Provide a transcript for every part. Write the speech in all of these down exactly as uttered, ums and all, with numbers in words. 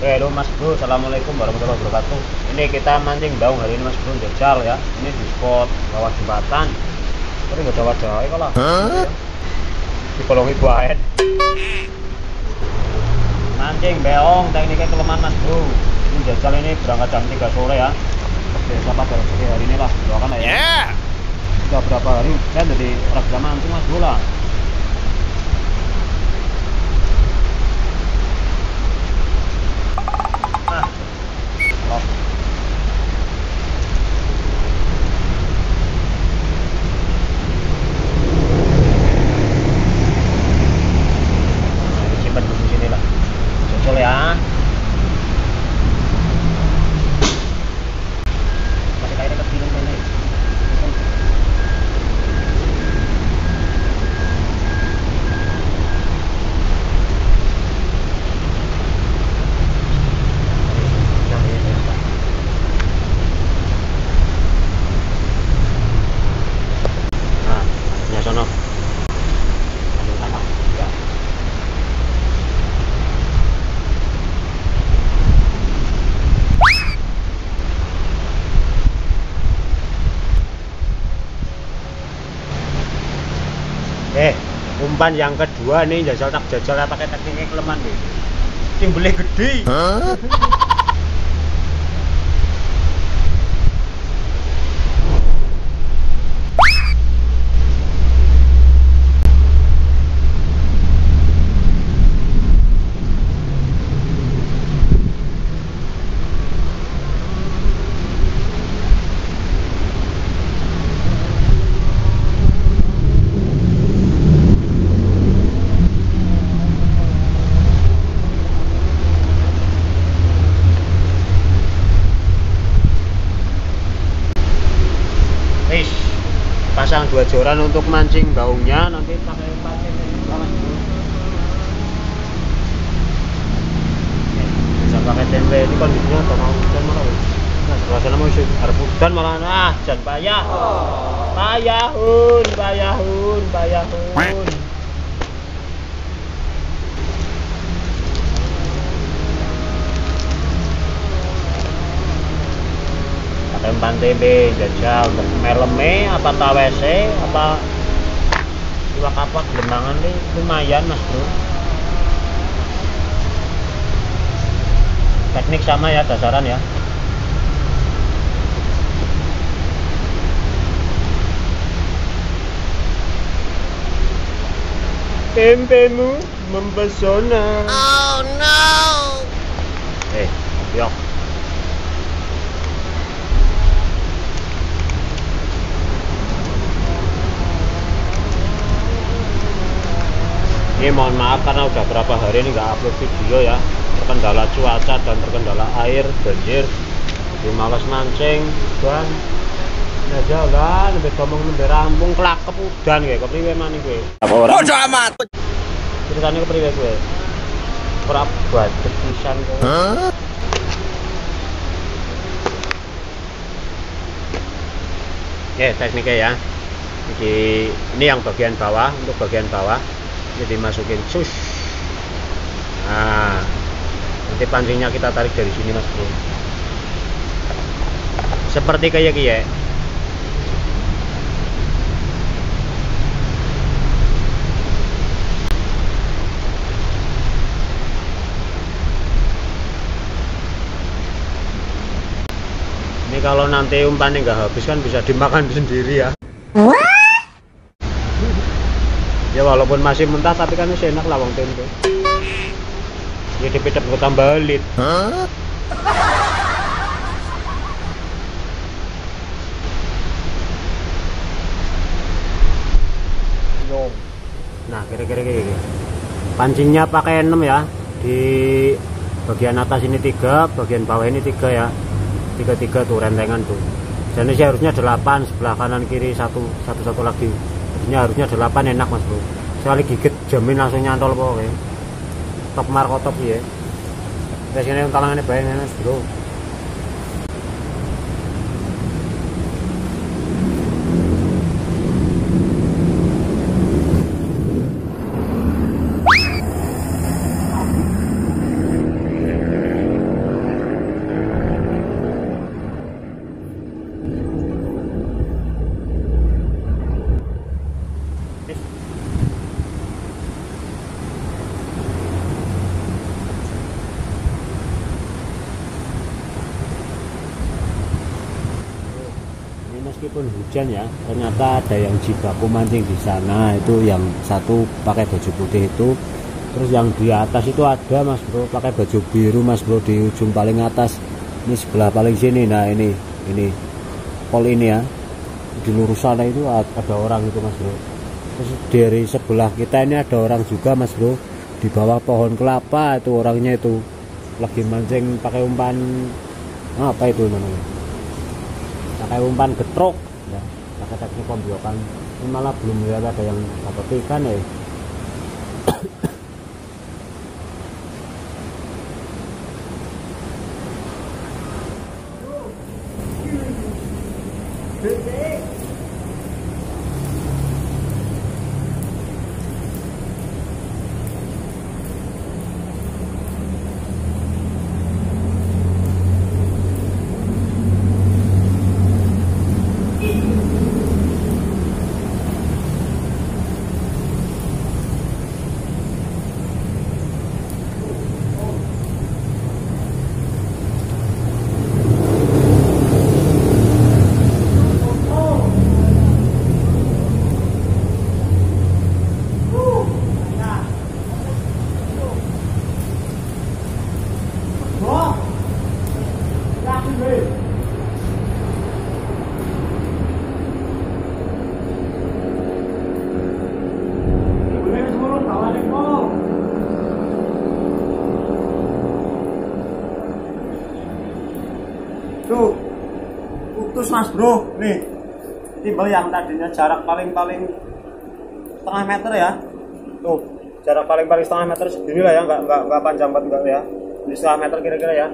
Halo Mas Bro, Assalamualaikum warahmatullahi wabarakatuh. Ini kita mancing baung hari ini Mas Bro, jajal ya. Ini di spot bawah jembatan. Tapi nggak jawa-jawa kok lah. Dikolongi buahen. Mancing baung, tekniknya kelemahan Mas Bro. Ini jajal ini berangkat jam tiga sore ya. Besok pada hari ini lah, doakan ya. Yeah. Sudah berapa hari kan jadi raga mancing Mas Bro lah. Eh, umpan yang kedua nih, jajal tak jajal pakai tekniknya kelemahan nih. Timbelnya gede. Huh? Pasang dua joran untuk mancing baungnya, nanti pakai pakai bisa pakai tempe. Ini kondisinya atau mau hujan malah nah suasana mau hujan malah nah hujan payah payahun payahun payahun tempan T B jajal untuk meleme apa T W C apa iwak apa gelembangan nih lumayan Mas Bro. Teknik sama ya dasaran ya. Tempemu mempesona. Oh no. Eh, yuk. Ini mohon maaf karena udah berapa hari ini nggak upload video ya, terkendala cuaca dan terkendala air banjir, jadi malas mancing dan aja lah lebih ngomong lebih rampung kelak kepudan kayak kepriwe mana gue bodo amat ceritanya kepriwe gue kurang buat kepisan gue. Oke, tekniknya ya jadi ini yang bagian bawah untuk bagian bawah jadi masukin sus. Nah, nanti pancingnya kita tarik dari sini Mas Bro. Seperti kayak gini. Ini kalau nanti umpannya nggak habis kan bisa dimakan sendiri ya. Ya walaupun masih mentah tapi kan masih enak lawang tempe. Ya dipitep gue tambalit. Huh? Nah kira-kira gini. Pancingnya pakai enam ya. Di bagian atas ini tiga, bagian bawah ini tiga ya. Tiga-tiga tuh rentengan tuh. Jadi seharusnya delapan sebelah kanan kiri satu satu satu lagi. Ini harusnya delapan enak Mas Bro. Sekali gigit jamin langsung nyantol pokoknya. Top marko top ya. Terus ini yang talangannya bayangin Mas Bro. meskipun hujan ya, ternyata ada yang jibaku mancing di sana. Itu yang satu pakai baju putih itu, terus yang di atas itu ada mas bro pakai baju biru mas bro, di ujung paling atas ini sebelah paling sini. Nah ini ini pol ini ya, di lurus sana itu ada orang itu mas bro. Terus dari sebelah kita ini ada orang juga mas bro, di bawah pohon kelapa itu orangnya itu lagi mancing pakai umpan apa itu namanya, pakai umpan getrok ya, pakai teknik pembiokan. Ini malah belum lihat ada yang dapat ikan ya. Tuh, putus mas bro. Nih timbal yang tadinya jarak paling-paling setengah meter ya, tuh jarak paling-paling setengah meter segini lah ya, nggak nggak nggak panjang banget nggak ya, ini setengah meter kira-kira ya.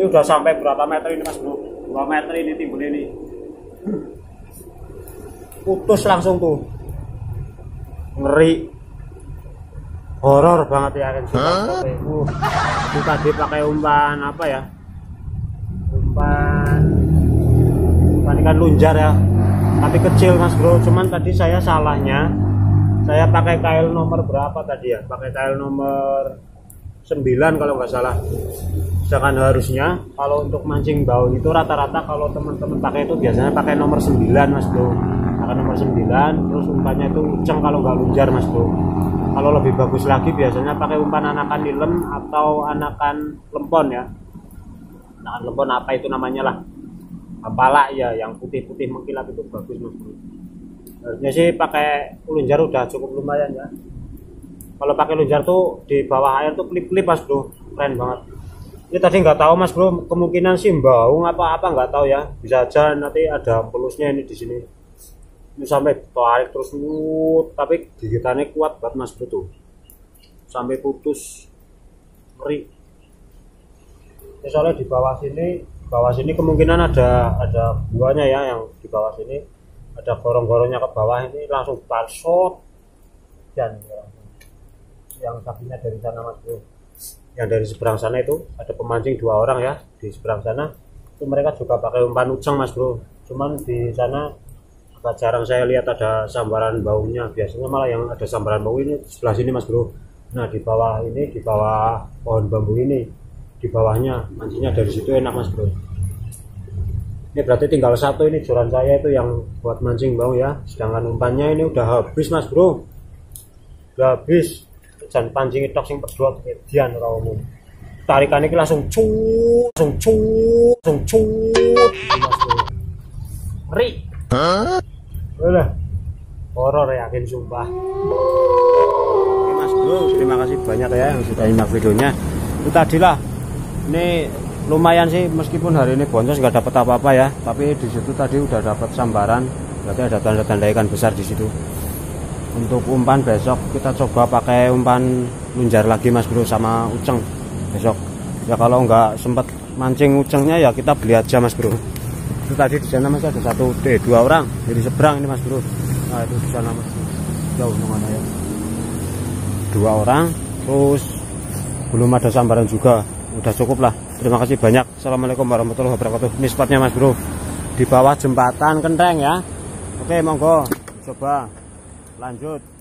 Ini udah sampai berapa meter ini mas bro? Dua meter ini timbal ini. Putus langsung tuh, ngeri, horor banget ya kan. Huh? Uh, itu tadi pakai umpan apa ya, umpan umpan ikan lunjar ya, tapi kecil mas bro. Cuman tadi saya salahnya, saya pakai kail nomor berapa tadi ya, pakai kail nomor sembilan kalau nggak salah. Sedangkan harusnya kalau untuk mancing baung itu rata-rata kalau teman-teman pakai itu biasanya pakai nomor sembilan mas bro, pakai nomor sembilan. Terus umpannya itu uceng kalau nggak lunjar mas bro. Kalau lebih bagus lagi biasanya pakai umpan anakan nilem atau anakan lempon ya, nah lempon apa itu namanya lah, apalah ya, yang putih-putih mengkilap itu bagus mas bro. Harusnya sih pakai lunjar udah cukup lumayan ya. Kalau pakai lunjar tuh di bawah air tuh klip-klip mas bro, keren banget. Ini tadi nggak tahu mas bro, kemungkinan sih baung apa-apa nggak tahu ya, bisa aja nanti ada pelusnya ini di sini. Ini sampai tarik terus wut, tapi gigitannya kuat banget mas bro tuh, sampai putus, ngeri. Ya, soalnya di bawah sini, bawah sini kemungkinan ada ada buahnya ya, yang di bawah sini ada gorong-gorongnya ke bawah ini langsung parsot dan yang sapinya dari sana mas bro. Yang dari seberang sana itu ada pemancing dua orang ya, di seberang sana itu mereka juga pakai umpan uceng mas bro. Cuman di sana agak jarang saya lihat ada sambaran baungnya, biasanya malah yang ada sambaran baung ini sebelah sini mas bro. Nah di bawah ini, di bawah pohon bambu ini, di bawahnya mancingnya dari situ enak mas bro. Ini berarti tinggal satu ini joran saya itu yang buat mancing baung ya, sedangkan umpannya ini udah habis mas bro, udah habis. Dan pancing itu sing berdua kejadian orang umum. Tarikannya ini langsung cut, langsung cut, langsung cut. Ngeri. Udah, horor yakin sumpah. Oke mas bro, terima kasih banyak ya yang sudah nyimak videonya. Itu tadilah, ini lumayan sih meskipun hari ini boncos nggak dapat apa-apa ya, tapi di situ tadi udah dapat sambaran, berarti ada tanda-tanda ikan besar di situ. Untuk umpan besok kita coba pakai umpan lunjar lagi mas bro sama uceng besok ya. Kalau nggak sempat mancing ucengnya ya kita beli aja mas bro. Itu tadi di sana masih ada satu d dua orang dari seberang ini mas bro. Nah itu di sana mas bro, jauh mana ya, dua orang. Terus belum ada sambaran juga, udah cukup lah. Terima kasih banyak. Assalamualaikum warahmatullahi wabarakatuh. Ini spotnya mas bro di bawah jembatan Kentreng ya. Oke monggo coba lanjut.